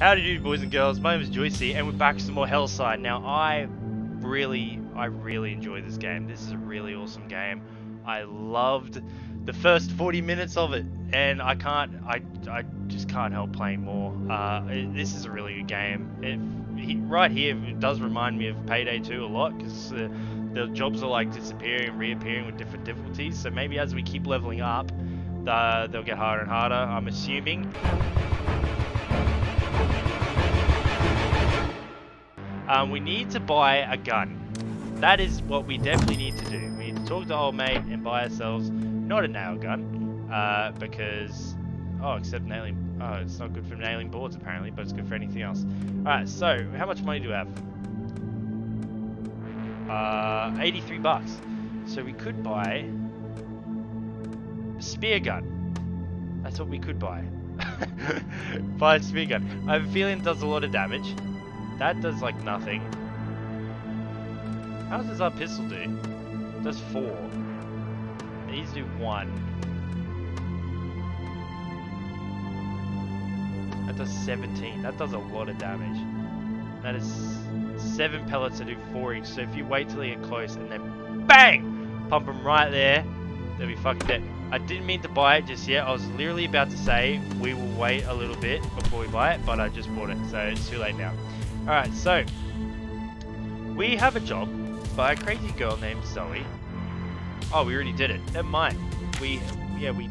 How do you do, boys and girls? My name is Joycey and we're back with some more HellSign. Now I really enjoy this game. This is a really awesome game. I loved the first 40 minutes of it and I just can't help playing more. This is a really good game. Right here it does remind me of Payday 2 a lot, because the jobs are like disappearing and reappearing with different difficulties. So maybe as we keep leveling up, they'll get harder and harder, I'm assuming. We need to buy a gun. That is what we definitely need to do. We need to talk to old mate and buy ourselves not a nail gun, because except nailing. Oh, it's not good for nailing boards apparently, but it's good for anything else. All right, so how much money do we have? 83 bucks. So we could buy a spear gun. That's what we could buy. Buy a spear gun. I have a feeling it does a lot of damage. That does like nothing. How does our pistol do? It does 4. These do 1. That does 17. That does a lot of damage. That is 7 pellets that do 4 each. So if you wait till you get close and then bang, pump them right there, they'll be fucking dead. I didn't mean to buy it just yet. I was literally about to say we will wait a little bit before we buy it, but I just bought it, so it's too late now. Alright, so we have a job by a crazy girl named Zoe. Oh, we already did it. Never mind. We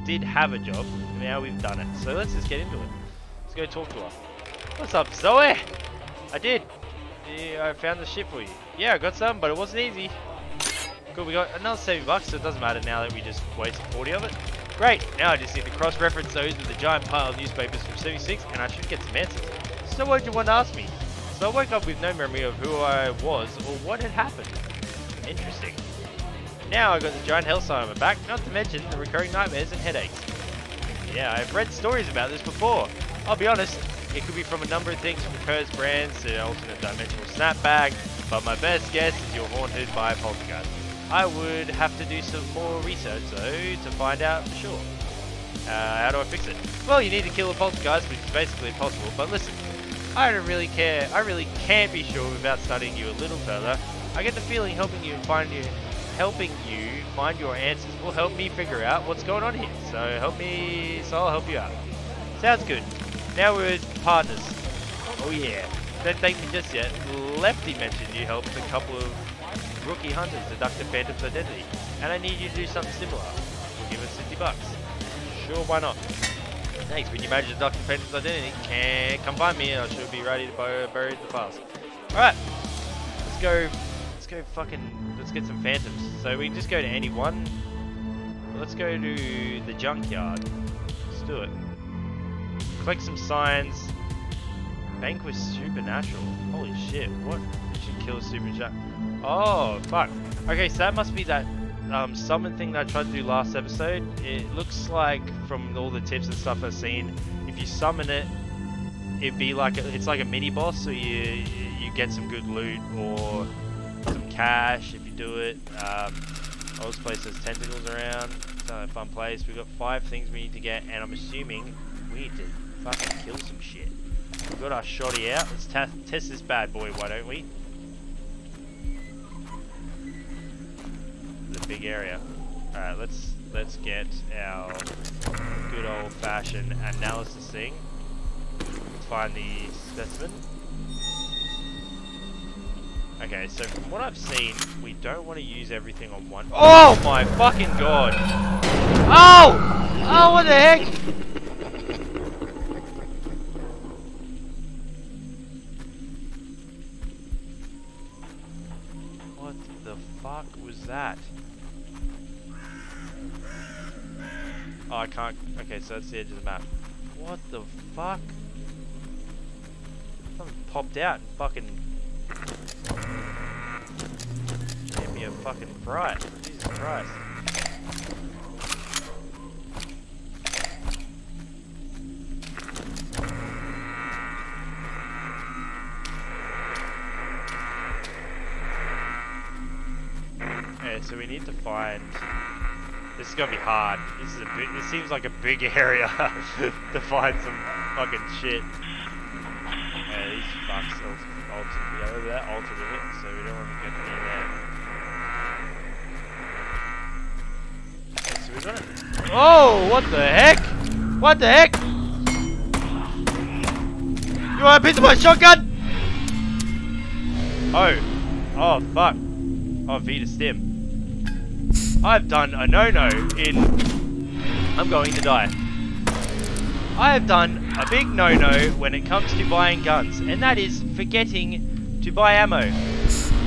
did have a job. Now we've done it. So let's just get into it. Let's go talk to her. What's up, Zoe? I found the ship for you. Yeah, I got some, but it wasn't easy. Cool, we got another 70 bucks, so it doesn't matter now that we just wasted 40 of it. Great, now I just need to cross-reference those with a giant pile of newspapers from 76, and I should get some answers. So what did you want to ask me? So I woke up with no memory of who I was or what had happened. Interesting. Now I got the giant hell sign on my back, not to mention the recurring nightmares and headaches. Yeah, I've read stories about this before. I'll be honest, it could be from a number of things, from cursed brands to alternate dimensional snapback, but my best guess is you're haunted by a poltergeist. I would have to do some more research though to find out for sure. How do I fix it? Well, you need to kill a poltergeist, which is basically impossible, but listen. I don't really care. I really can't be sure without studying you a little further. I get the feeling helping you find your answers will help me figure out what's going on here. So I'll help you out. Sounds good. Now we're partners. Oh yeah. Don't thank me just yet. Lefty mentioned you helped a couple of rookie hunters deduct the phantom's identity, and I need you to do something similar. We'll give us 50 bucks. Sure, why not? Thanks, when you manage to deduct the phantom's identity, come find me and I should be ready to bury the past. Alright, let's get some phantoms. So we can just go to any one. Let's go to the junkyard. Let's do it. Collect some signs. Vanquish supernatural. Holy shit, what? It should kill supernatural. Oh, fuck. Okay, so that must be that summon thing that I tried to do last episode. It looks like, from all the tips and stuff I've seen, if you summon it, it'd be like it's like a mini boss, so you get some good loot or some cash if you do it. I always place those tentacles around. It's not a fun place. We've got 5 things we need to get, and I'm assuming we need to fucking kill some shit. We've got our shotty out. Let's test this bad boy, why don't we? Big area. Alright, let's get our good old fashioned analysis thing. Let's find the specimen. Okay, so from what I've seen, we don't want to use everything on one. Oh my fucking god! Oh! Oh, what the heck? What the fuck was that? Oh, I can't. Okay, so that's the edge of the map. What the fuck? Something popped out and fucking gave me a fucking fright. Jesus Christ. Okay, so we need to find. This is gonna be hard. This seems like a big area to find some fucking shit. box altered that altered a bit, so we don't want to get near that. Okay, so we got it. Oh, what the heck? What the heck? You want a piece of my shotgun? Oh. Oh, fuck. Oh, Vita Stim. I've done a no-no in... I'm going to die. I have done a big no-no when it comes to buying guns, and that is forgetting to buy ammo.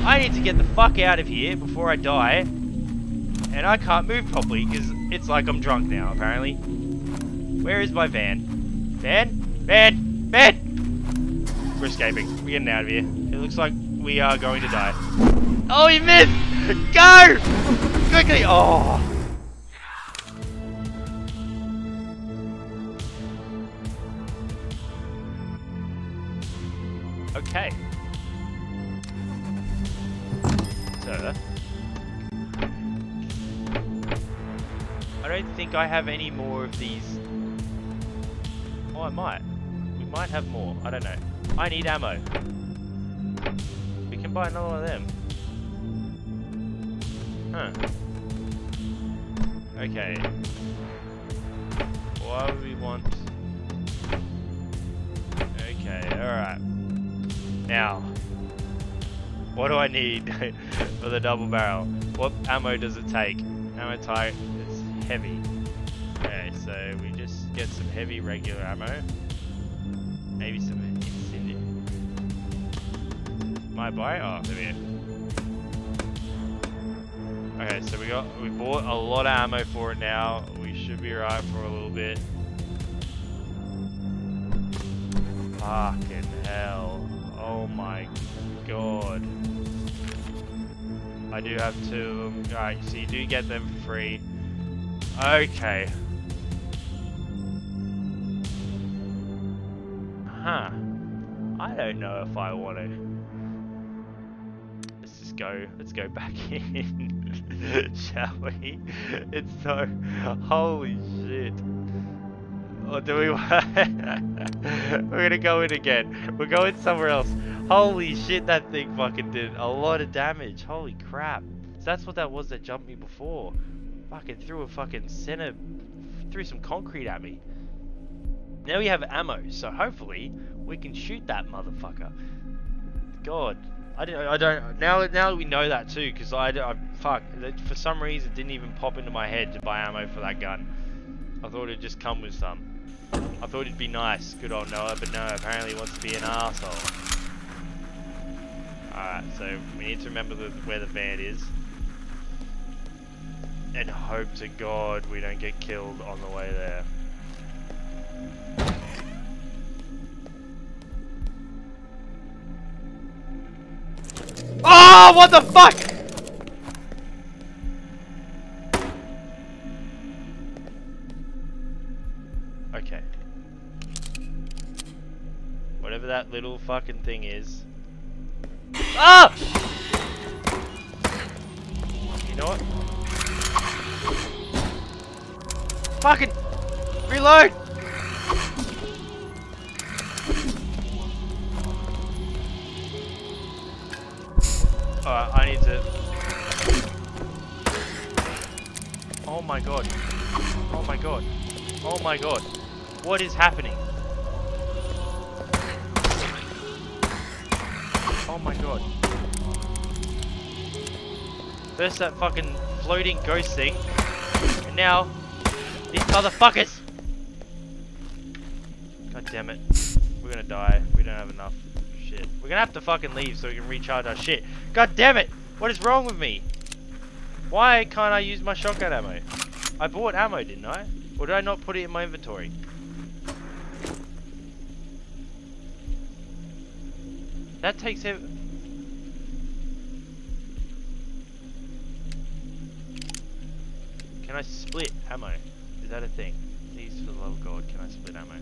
I need to get the fuck out of here before I die, and I can't move properly because it's like I'm drunk now, apparently. Where is my van? Van? Van? Van! We're escaping. We're getting out of here. It looks like we are going to die. Oh, you missed! Go! Quickly! Oh! Okay. So, I don't think I have any more of these. Oh, I might. We might have more. I don't know. I need ammo. We can buy another one of them. Huh. Okay. Why would we want... Okay, alright. Now, what do I need for the double barrel? What ammo does it take? Ammo type is heavy. Okay, so we just get some heavy regular ammo. Maybe some incendiary. My buy? Oh, there we go. Okay, so we bought a lot of ammo for it now. We should be right for a little bit. Fucking hell. Oh my god. I do have two. Alright, so you do get them for free. Okay. Huh. I don't know if I want to. Let's just go. Let's go back in. Shall we? It's so... Holy shit. Or do we want... We're gonna go in again. We're going somewhere else. Holy shit, that thing fucking did a lot of damage. Holy crap. So that's what that was that jumped me before. Fucking threw a fucking center... Threw some concrete at me. Now we have ammo, so hopefully we can shoot that motherfucker. God. I don't... Now that we know that too, because fuck. For some reason, it didn't even pop into my head to buy ammo for that gun. I thought it'd just come with some. I thought it'd be nice, good old Noah, but no, apparently he wants to be an arsehole. Alright, so we need to remember where the van is. And hope to God we don't get killed on the way there. Oh, what the fuck? Okay. Whatever that little fucking thing is. Ah! You know what? Fucking reload! Alright, I need to... Oh my god. Oh my god. Oh my god. What is happening? Oh my god. First that fucking floating ghost thing, and now these motherfuckers! God damn it. We're gonna die. We don't have enough shit. We're gonna have to fucking leave so we can recharge our shit. God damn it! What is wrong with me? Why can't I use my shotgun ammo? I bought ammo, didn't I? Or did I not put it in my inventory? That takes it. Can I split ammo? Is that a thing? Please, for the love of God, can I split ammo?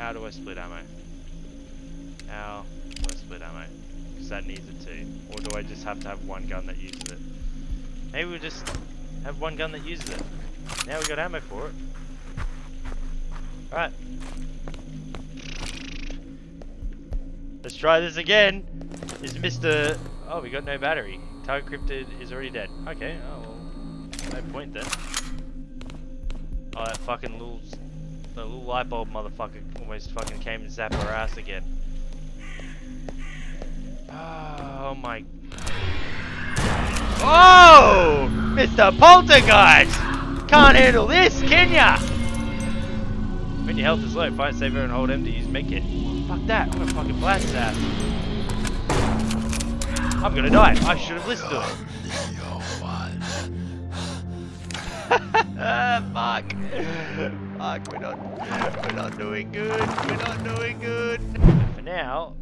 How do I split ammo? How do I split ammo? Because that needs it too. Or do I just have to have one gun that uses it? Maybe we'll just... have one gun that uses it. Now we got ammo for it. Alright. Let's try this again. Is Mr. Oh, we got no battery. Target cryptid is already dead. Okay, oh well. No point then. Oh, that fucking little, the little light bulb motherfucker almost fucking came and zapped our ass again. Oh my. Oh! Mr. Poltergeist! Can't handle this, can ya? When your health is low, find saver and hold empty, use make it. Fuck that, I'm gonna fucking blast that. I'm gonna die. I should have listened to it. Fuck. Fuck, we're not doing good. We're not doing good. For now,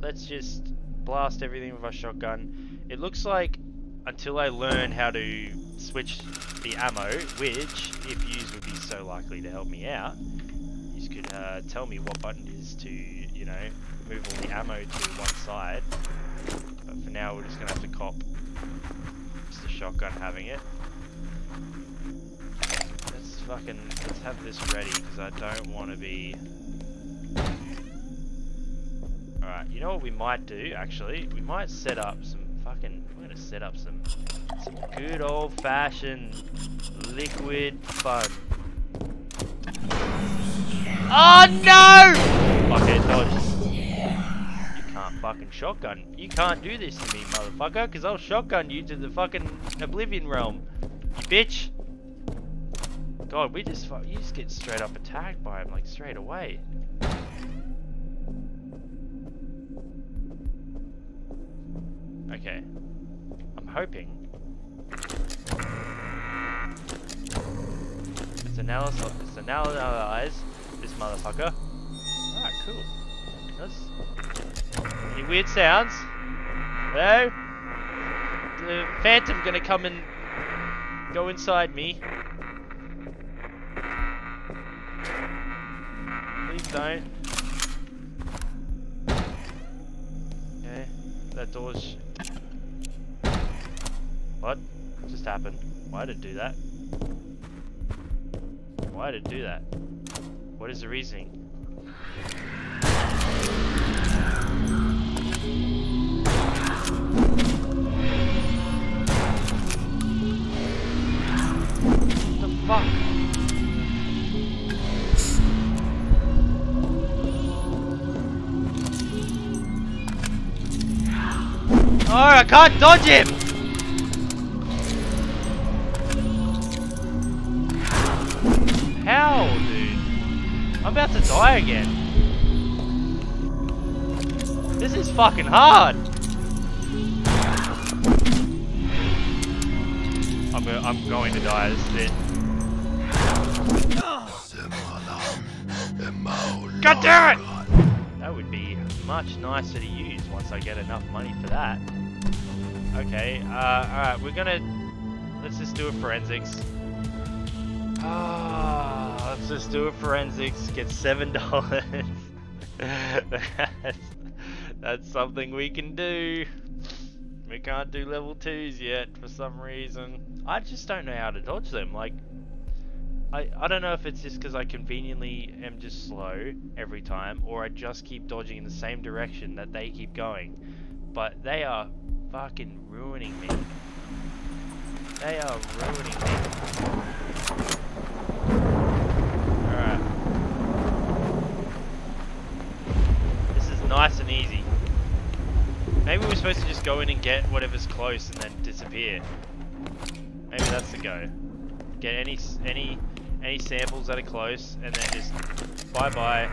let's just blast everything with our shotgun. It looks like until I learn how to switch the ammo, which, if used, would be so likely to help me out. You could tell me what button it is to, you know, move all the ammo to one side. But for now, we're just gonna have to cop just the shotgun having it. Let's fucking, let's have this ready because I don't want to be. All right, you know what we might do? Actually, we might set up some. We're gonna set up some good old-fashioned liquid fun. Oh no! Okay, dodge. You can't fucking shotgun. You can't do this to me, motherfucker, because I'll shotgun you to the fucking oblivion realm, you bitch. God, we just you just get straight up attacked by him like straight away. Okay, I'm hoping. Let's analyze this motherfucker. Alright, cool. Any weird sounds? Hello? The phantom gonna come and go inside me. Please don't. Okay, that door's... What just happened? Why did it do that? Why did it do that? What is the reasoning? What the fuck? Oh, I can't dodge him! How, dude? I'm about to die again. This is fucking hard. I'm going to die. This is it. God damn it! That would be much nicer to use once I get enough money for that. Okay. All right. We're gonna let's just do a forensics. Let's just do a forensics, get $7. that's something we can do. We can't do level 2s yet for some reason. I just don't know how to dodge them. Like, I don't know if it's just because I conveniently am just slow every time, or I just keep dodging in the same direction that they keep going. But they are fucking ruining me. They are ruining me. Alright. This is nice and easy. Maybe we're supposed to just go in and get whatever's close and then disappear. Maybe that's the go. Get any samples that are close and then just bye bye.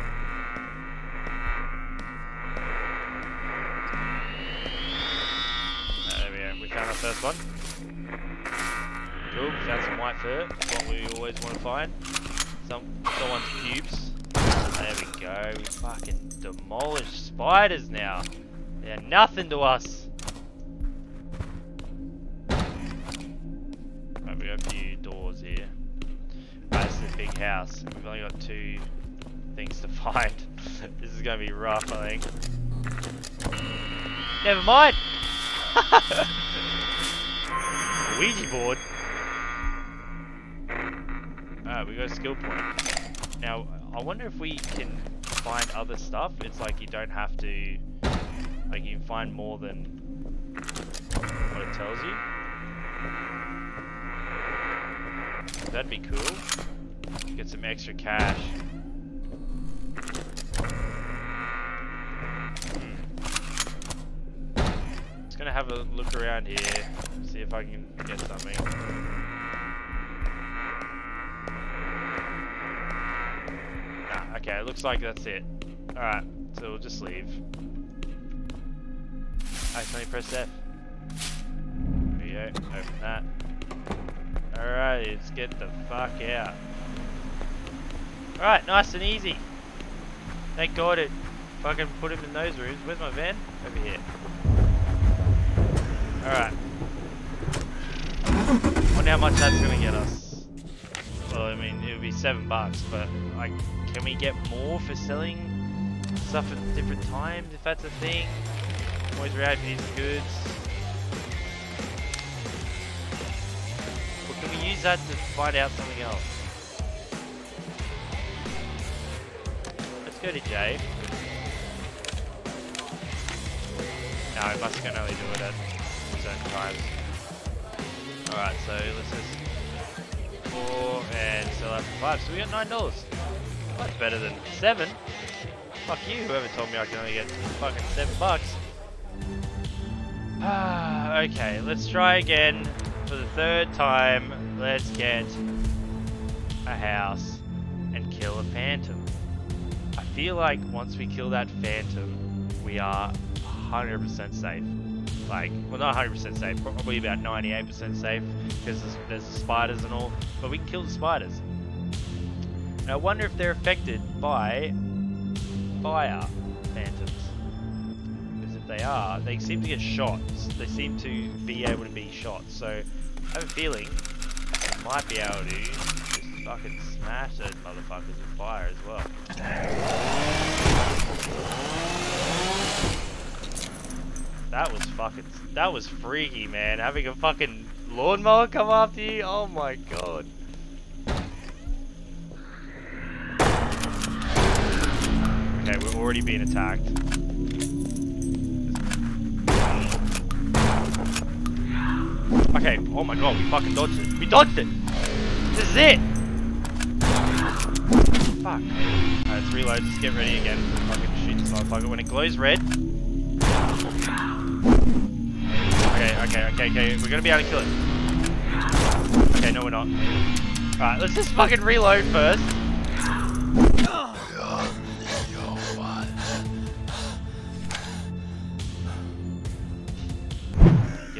There we go. We found our first one. Cool, found some white fur. That's what we always want to find. Someone's pubes. There we go. We fucking demolish spiders now. They're nothing to us. Right, we got a few doors here. Right, this is a big house. We've only got 2 things to find. This is gonna be rough, I think. Never mind. Ouija board. Alright, we got a skill point. Now, I wonder if we can find other stuff. It's like you don't have to Like, you find more than what it tells you. That'd be cool. Get some extra cash. Just gonna have a look around here, see if I can get something. Okay, it looks like that's it. Alright, so we'll just leave. Accidentally press F. There you go, open that. Alright, let's get the fuck out. Alright, nice and easy. Thank God it fucking put him in those rooms. Where's my van? Over here. Alright. I wonder how much that's gonna get us. Well, I mean, it would be $7, but like, can we get more for selling stuff at different times, if that's a thing? Always around for these goods. Or can we use that to find out something else? Let's go to J. No, it must can only do it at certain times. Alright, so let's just 4 and sell that for 5. So we got $9. That's better than 7. Fuck you, whoever told me I can only get fucking $7. Okay, let's try again for the third time. Let's get a house and kill a phantom. I feel like once we kill that phantom, we are 100% safe. Like, well, not 100% safe, probably about 98% safe, because there's the spiders and all, but we can kill the spiders. And I wonder if they're affected by fire phantoms. Because if they are, they seem to get shot. They seem to be able to be shot. So I have a feeling I might be able to just fucking smash those motherfuckers with fire as well. That was fucking... that was freaky, man. Having a fucking lawnmower come after you? Oh my god. Okay, we're already being attacked. Okay, oh my god, we fucking dodged it. We dodged it! This is it! Fuck. Alright, let's reload, just get ready again. Fucking shoot this motherfucker when it glows red. Okay, we're gonna be able to kill it. Okay, no we're not. Alright, let's just fucking reload first.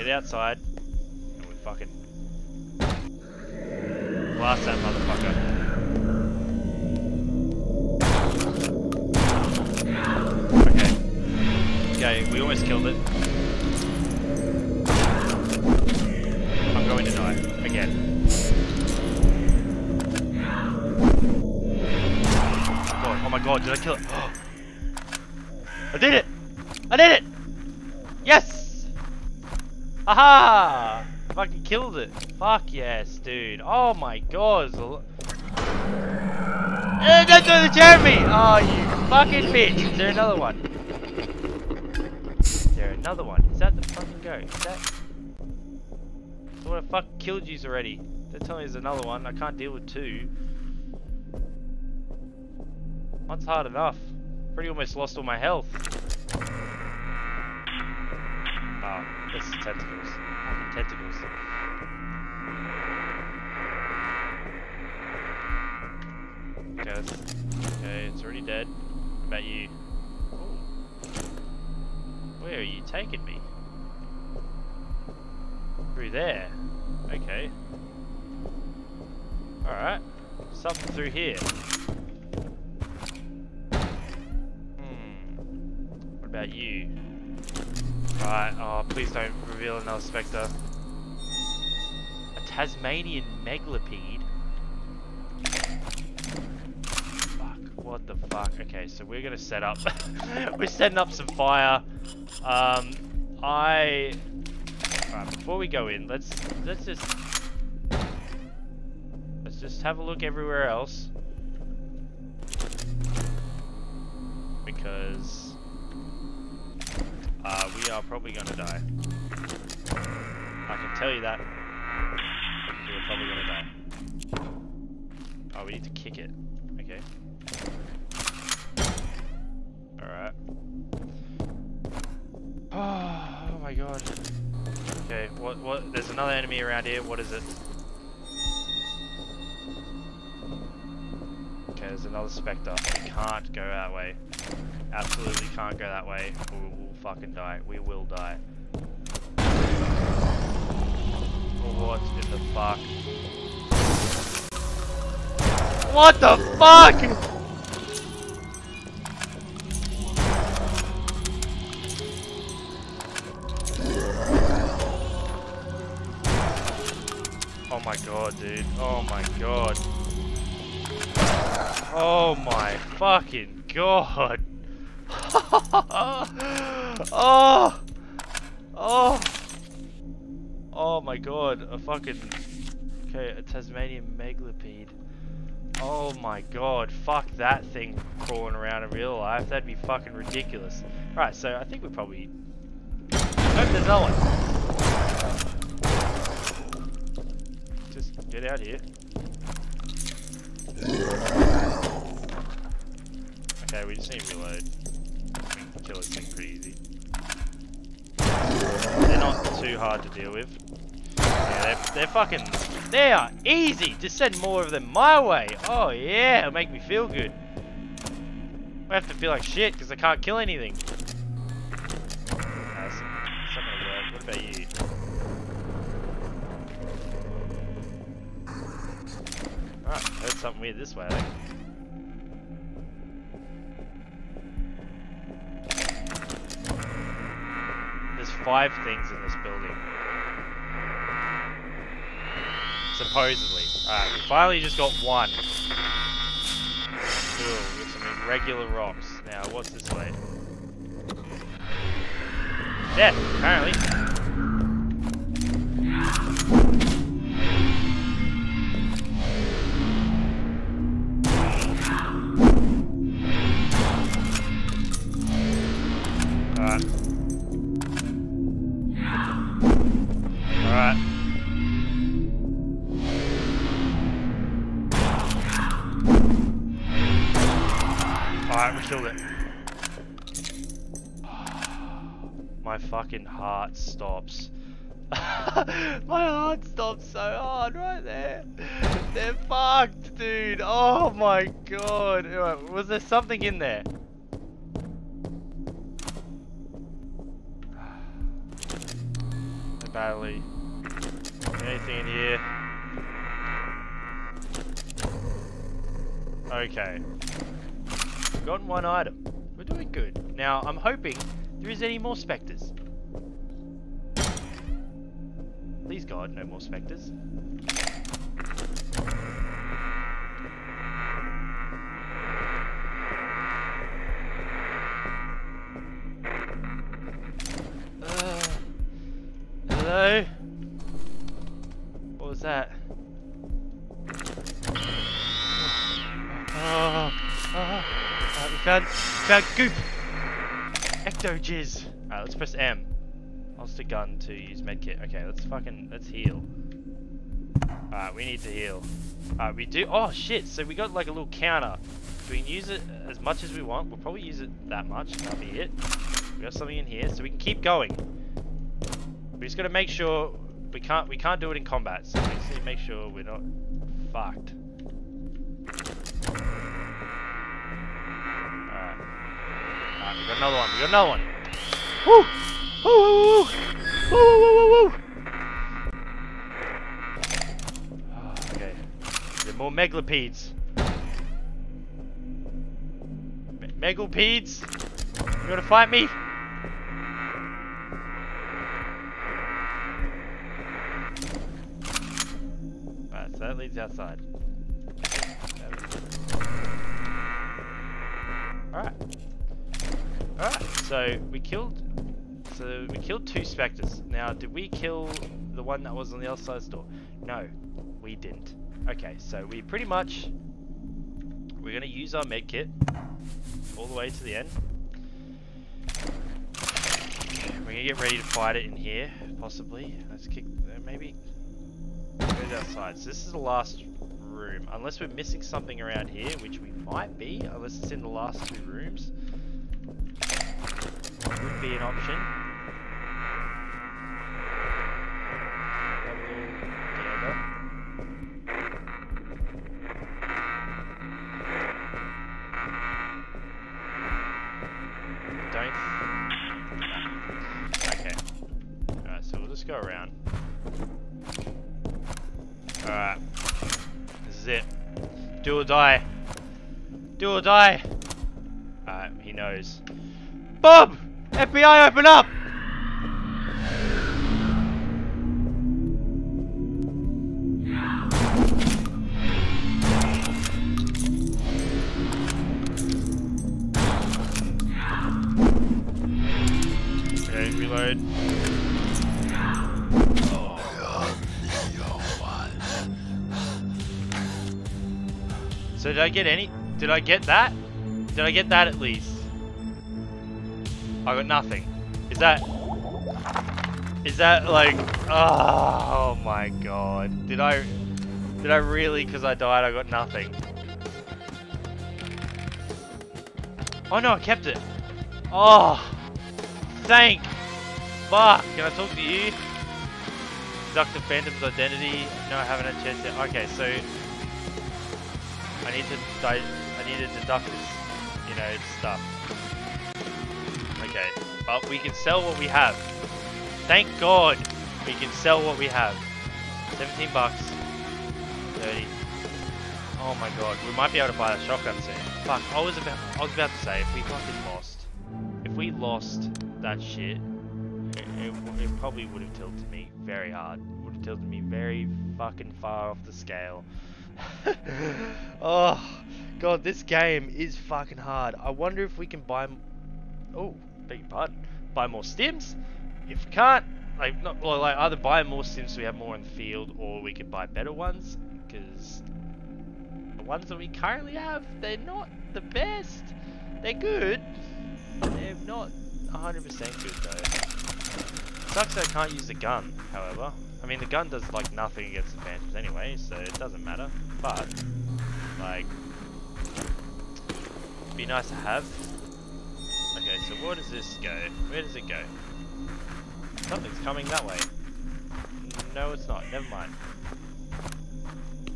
Outside and we fucking blast that motherfucker. Okay, we almost killed it. I'm going to die again. Oh my god, did I kill it? Oh. I did it! I did it! Yes! Aha! Fucking killed it. Fuck yes, dude. Oh my god. Don't throw the chair at me! Oh, you fucking bitch. Is there another one? Is there another one? Is that the fucking goat? Is that... I thought I fucking killed yous already. They're telling me there's another one. I can't deal with two. One's hard enough. Pretty almost lost all my health. Oh, it's tentacles. Fucking tentacles. Okay, it's already dead. What about you? Ooh. Where are you taking me? Through there. Okay. Alright. Something through here. Hmm. What about you? Right, oh, please don't reveal another spectre. A Tasmanian megalopede? Fuck, what the fuck? Okay, so we're gonna set up. We're setting up some fire. Alright, before we go in, let's just have a look everywhere else. Because we are probably going to die. I can tell you that. We are probably going to die. Oh, we need to kick it. Okay. Alright. Oh my god. Okay, what there's another enemy around here, what is it? Okay, there's another spectre. We can't go that way. Absolutely can't go that way. Or we will fucking die. We will die. What in the fuck? What the fuck? Oh my god, dude. Oh my god. Oh my fucking god. Oh. Oh. Oh my god. A fucking... Okay, a Tasmanian megalopede. Oh my god, fuck that thing crawling around in real life. That'd be fucking ridiculous. Right, so I think we probably... Nope, there's no one. Just get out of here. Okay, we just need to reload. We can kill this thing pretty easy. They're not too hard to deal with. Yeah, they're fucking... They are easy! Just send more of them my way! Oh yeah, it'll make me feel good. I have to feel like shit because I can't kill anything. That's something to work. What about you? Alright, heard something weird this way, I think. There's 5 things in this building. Supposedly. Alright, we finally just got one. Cool, with some irregular rocks. Now, what's this way? Death, apparently. Alright. Alright. Alright, we killed it. My fucking heart stops. My heart stops so hard right there. They're fucked, dude. Oh my god. Was there something in there? Barely. Anything in here? Okay. Gotten one item. We're doing good. Now, I'm hoping there is any more spectres. Please God, no more spectres. Hello? What was that? Found goop! Ecto-jizz! Alright, let's press M. Holster the gun to use medkit. Okay, let's heal. Alright, we need to heal. Alright, we do- oh shit, so we got like a little counter. We can use it as much as we want. We'll probably use it that much, that'll be it. We got something in here, so we can keep going. We just gotta make sure we can't do it in combat, so we just need to make sure we're not fucked. We got another one, we got another one! Woo! Woo! Woo! Woo! Woo! Woo! Okay. There are more megalopedes. Megalopedes? You wanna fight me? Alright, so that leads outside. Alright. Alright, so we killed 2 spectres. Now, did we kill the one that was on the other side of the door? No, we didn't. Okay, so we pretty much, we're going to use our med kit all the way to the end. We're We're gonna get ready to fight it in here, possibly. Let's kick, maybe go to the outside. So this is the last room, unless we're missing something around here, which we might be, unless it's in the last two rooms. Would be an option. Go around. Alright. This is it. Do or die. Do or die. Alright, he knows. Bob! FBI, open up! Okay, reload. So did I get any? Did I get that? Did I get that at least? I got nothing. Is that like, oh my god. Did I really, because I died, I got nothing? Oh no, I kept it. Oh, thank fuck. Can I talk to you? Deduct the Phantom's identity. No, I haven't had a chance yet. Okay, so I need to deduct this, you know, stuff. Okay, but we can sell what we have. Thank God, we can sell what we have. 17 bucks, 30. Oh my God, we might be able to buy that shotgun soon. Fuck, I was about to say, if we fucking lost, that shit, it probably would have tilted me very hard. Would have tilted me very fucking far off the scale. Oh god, this game is fucking hard. I wonder if we can buy beg your pardon, buy more stims. If we can't, either buy more stims so we have more in the field, or we can buy better ones, because the ones that we currently have, they're not the best. They're good, they're not 100% good though. Sucks that I can't use the gun, however. I mean, the gun does like nothing against the phantoms anyway, so it doesn't matter, but like, it'd be nice to have. Okay, so where does this go? Where does it go? Something's coming that way. No, it's not. Never mind.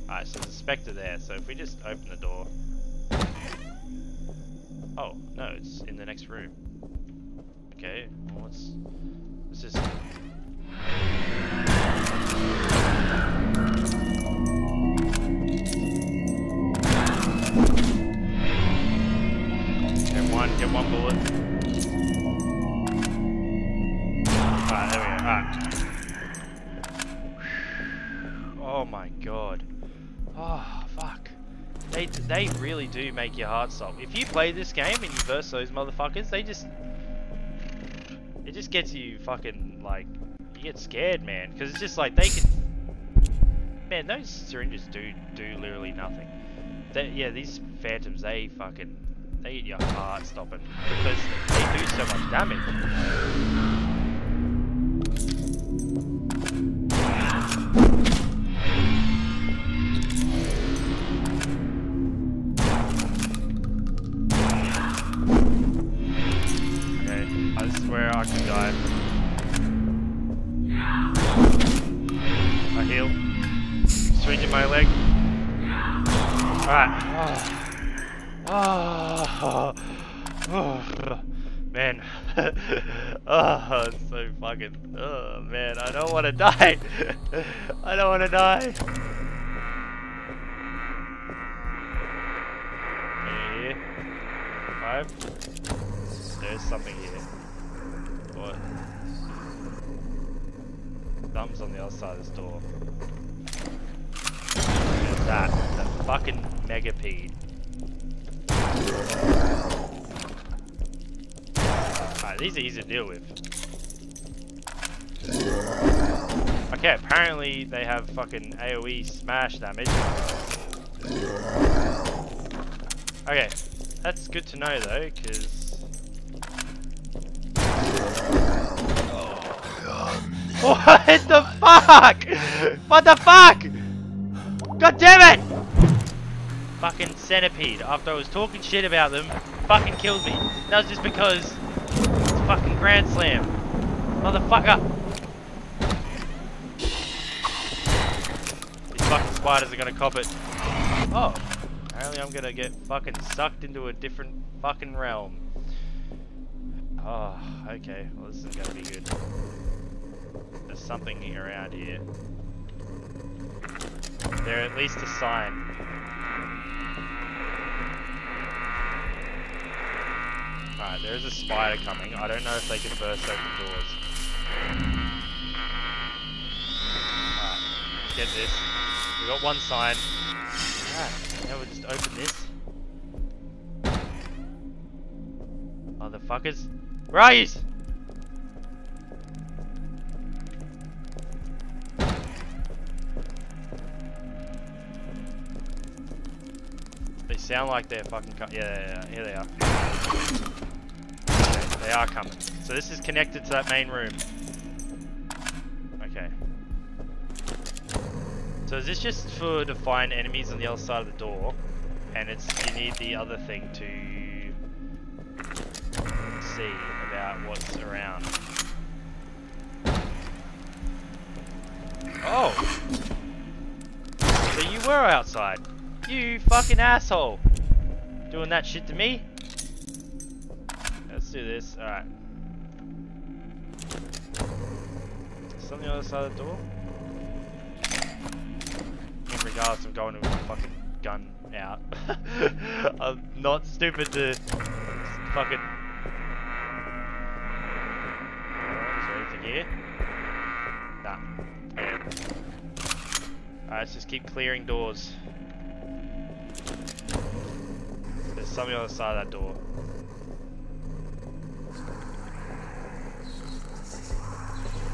Alright, so there's a spectre there, so if we just open the door. Oh, no, it's in the next room. Okay, well, let's just... Get one bullet. Alright, there we go. Alright. Oh my god. Oh, fuck. They really do make your heart stop. If you play this game and you verse those motherfuckers, it just gets you fucking, like, you get scared, man. Because it's just like, they can... Man, those syringes do literally nothing. Yeah, these phantoms, they fucking... They get your heart stopping because they do so much damage. Okay, I swear I could die. I heal. Swinging my leg. Alright. Oh. Oh, man. Oh, it's so fucking... Oh, man, I don't want to die. I don't want to die. Any here? Five? There's something here. What? Thumbs on the other side of this door. Look at that. That fucking megalopede. Alright, these are easy to deal with. Okay, apparently they have fucking AoE smash damage. Okay, that's good to know though, because... What the fuck? What the fuck? God damn it! Fucking centipede. After I was talking shit about them, fucking killed me. That was just because it's fucking Grand Slam. Motherfucker. These fucking spiders are gonna cop it. Oh. Apparently I'm gonna get fucking sucked into a different fucking realm. Oh, okay. Well, this isn't gonna be good. There's something around here. There's at least a sign. Alright, there is a spider coming. I don't know if they can burst open doors. Alright, let's get this. We got one sign. Alright, now we'll just open this. Motherfuckers. Where are yous? They sound like they're fucking yeah, here they are. They are coming. So this is connected to that main room. Okay. So is this just for to find enemies on the other side of the door? And it's you need the other thing to see about what's around. Oh! So you were outside. You fucking asshole! Doing that shit to me? Let's do this. Alright. Is on the other side of the door? In regards of going with my fucking gun out. I'm not stupid to fucking... Is there anything here? Nah. Yeah. Alright, let's just keep clearing doors. There's something on the other side of that door.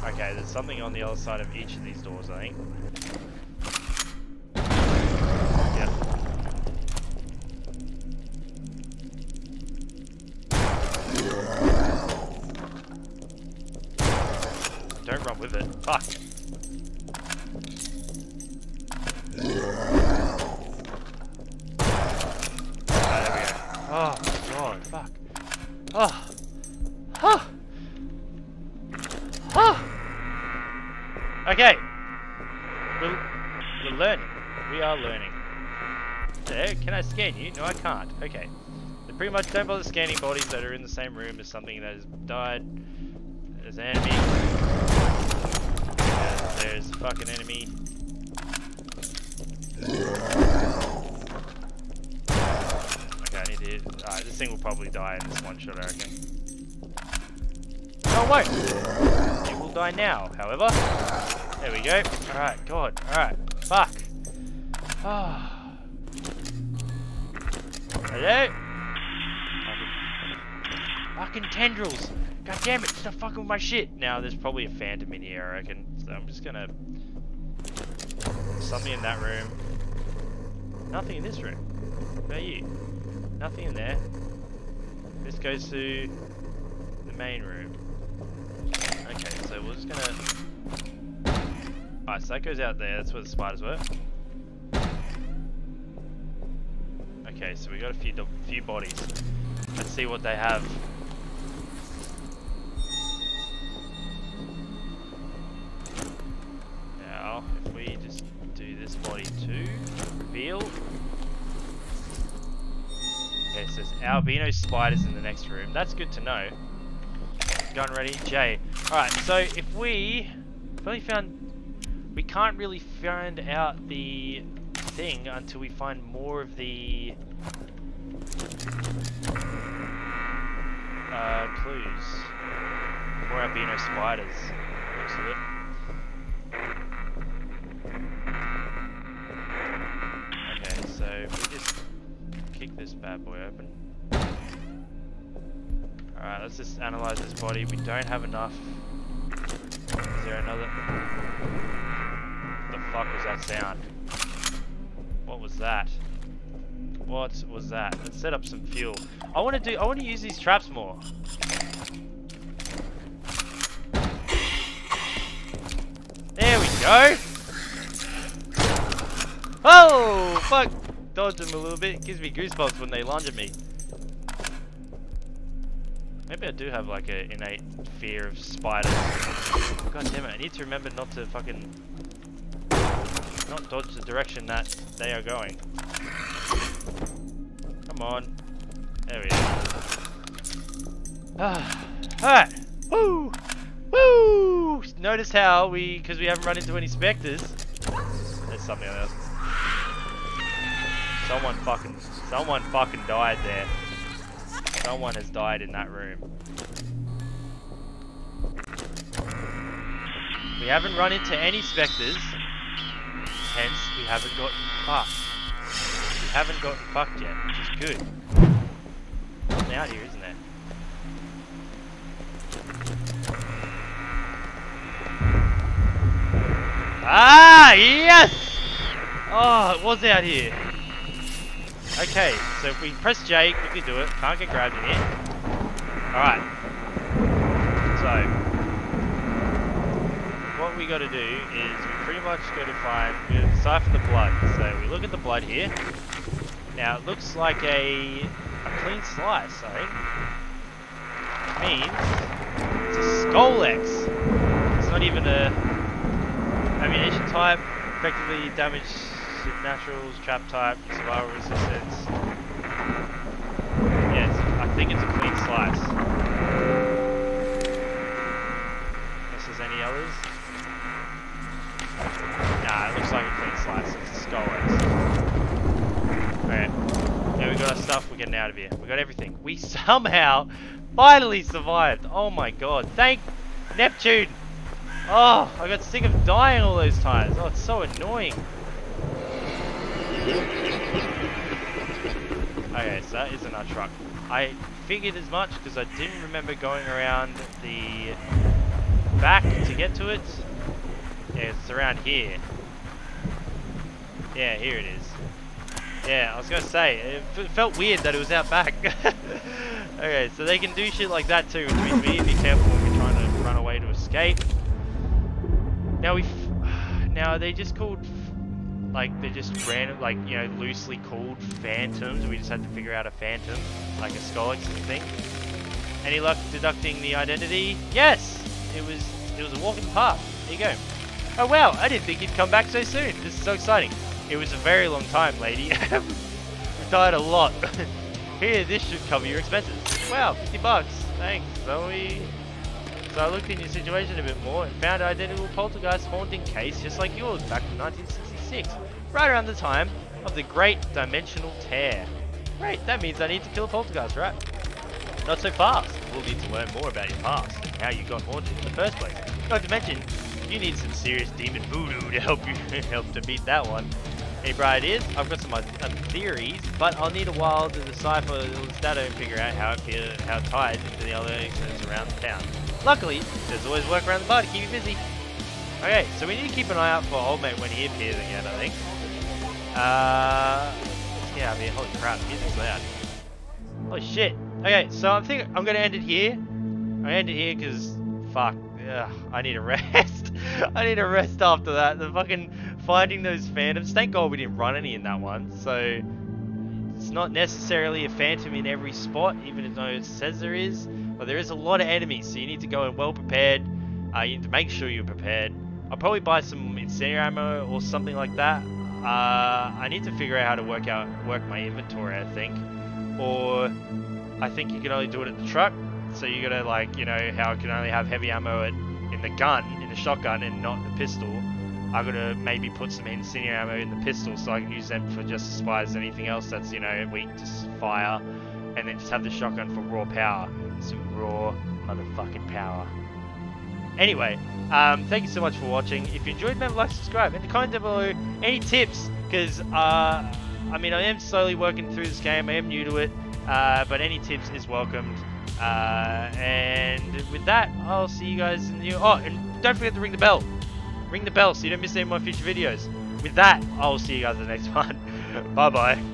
Okay, there's something on the other side of each of these doors, I think. Yep. Don't run with it. Fuck. Okay, there we go. Oh my god, fuck. Oh. Huh. Oh. Okay, we're learning. We are learning. So, can I scan you? No, I can't. Okay. They pretty much don't bother scanning bodies that are in the same room as something that has died. There's an enemy. There's a fucking enemy. Okay, I need to hit. Alright, this thing will probably die in this one shot, I reckon. No, it won't! It will die now, however. There we go. Alright, god. Alright. Fuck. Oh. Hello? Fucking tendrils! God damn it, stop fucking with my shit! Now, there's probably a phantom in here, I reckon. So I'm just gonna... There's something in that room. Nothing in this room. What about you? Nothing in there. This goes to... the main room. Okay, so we're just gonna... Alright, so that goes out there, that's where the spiders were. Okay, so we got a few bodies. Let's see what they have. Now, if we just do this body too, reveal. Okay, so there's albino spiders in the next room. That's good to know. Gun ready, J. Alright, so if we... I've only found... We can't really find out the thing until we find more of the clues. More albino spiders. Looks of it. Okay, so if we just kick this bad boy open. Alright, let's just analyze this body. We don't have enough. Is there another... What the fuck was that sound? What was that? What was that? Let's set up some fuel. I want to use these traps more. go. Oh, fuck. Dodged them a little bit. It gives me goosebumps when they lunge at me. Maybe I do have like an innate fear of spiders. God damn it, I need to remember not to fucking... not dodge the direction that they are going. Come on. There we go. Alright. Woo! Woo! Notice how we, because we haven't run into any specters. There's something else. Someone fucking died there. Someone has died in that room. We haven't run into any specters. Hence, we haven't gotten fucked. We haven't gotten fucked yet, which is good. Something out here, isn't there? Ah, yes! Oh, it was out here. Okay, so if we press J, quickly do it. Can't get grabbed in here. Alright. So, what we gotta do is we pretty much gotta find, we gotta decipher the blood. So we look at the blood here. Now it looks like a clean slice, I think. Means it's a Skull-X. It's not even a ammunition type, effectively damaged. Naturals, trap type, survival resistance. Yeah, I think it's a clean slice. Unless there's any others. Nah, it looks like a clean slice. It's a Skull-X. Alright. Yeah, we got our stuff. We're getting out of here. We got everything. We somehow finally survived. Oh my god. Thank Neptune. Oh, I got sick of dying all those times. Oh, it's so annoying. Okay, so that isn't our truck. I figured as much because I didn't remember going around the back to get to it. Yeah, it's around here. Yeah, here it is. Yeah, I was gonna say, it felt weird that it was out back. Okay, so they can do shit like that too, which means we need to be careful when we're trying to run away to escape. Now now are they just called... like, they're just random, like, you know, loosely called phantoms. We just had to figure out a phantom, like a Skull-X thing. Any luck deducting the identity? Yes! It was a walk in the park. There you go. Oh wow, I didn't think you'd come back so soon. This is so exciting. It was a very long time, lady. We've died a lot. Here, this should cover your expenses. Wow, 50 bucks. Thanks, Zoe. So I looked in your situation a bit more and found an identical poltergeist haunting case just like yours back in 1960. Right around the time of the Great Dimensional Tear. Great, that means I need to kill a poltergeist, right? Not so fast. We'll need to learn more about your past and how you got haunted in the first place. Not to mention, you need some serious demon voodoo to help you to beat that one. Any bright ideas? I've got some theories, but I'll need a while to decipher the data and figure out how it ties into the other incidents around the town. Luckily, there's always work around the bar to keep you busy. Okay, so we need to keep an eye out for old mate when he appears again, I think. Yeah, I mean, holy crap, music's loud. Holy shit. Okay, so I think I'm gonna end it here. I end it here because, fuck, ugh, I need a rest. I need a rest after that. The fucking finding those phantoms. Thank God we didn't run any in that one. So, it's not necessarily a phantom in every spot, even though it says there is. But there is a lot of enemies, so you need to go in well prepared. You need to make sure you're prepared. I'll probably buy some incendiary ammo or something like that. I need to figure out how to work my inventory, I think. Or I think you can only do it at the truck. So you gotta, like, you know, how I can only have heavy ammo in the gun, in the shotgun, and not the pistol. I've gotta maybe put some incendiary ammo in the pistol so I can use them for just spies and anything else that's, you know, weak to fire. And then just have the shotgun for raw power. Some raw motherfucking power. Anyway, thank you so much for watching. If you enjoyed, remember to like, subscribe, and comment down below any tips, because I mean, I am slowly working through this game. I am new to it, but any tips is welcomed. And with that, I'll see you guys in the new... oh, and don't forget to ring the bell. Ring the bell so you don't miss any of my future videos. With that, I'll see you guys in the next one. Bye bye.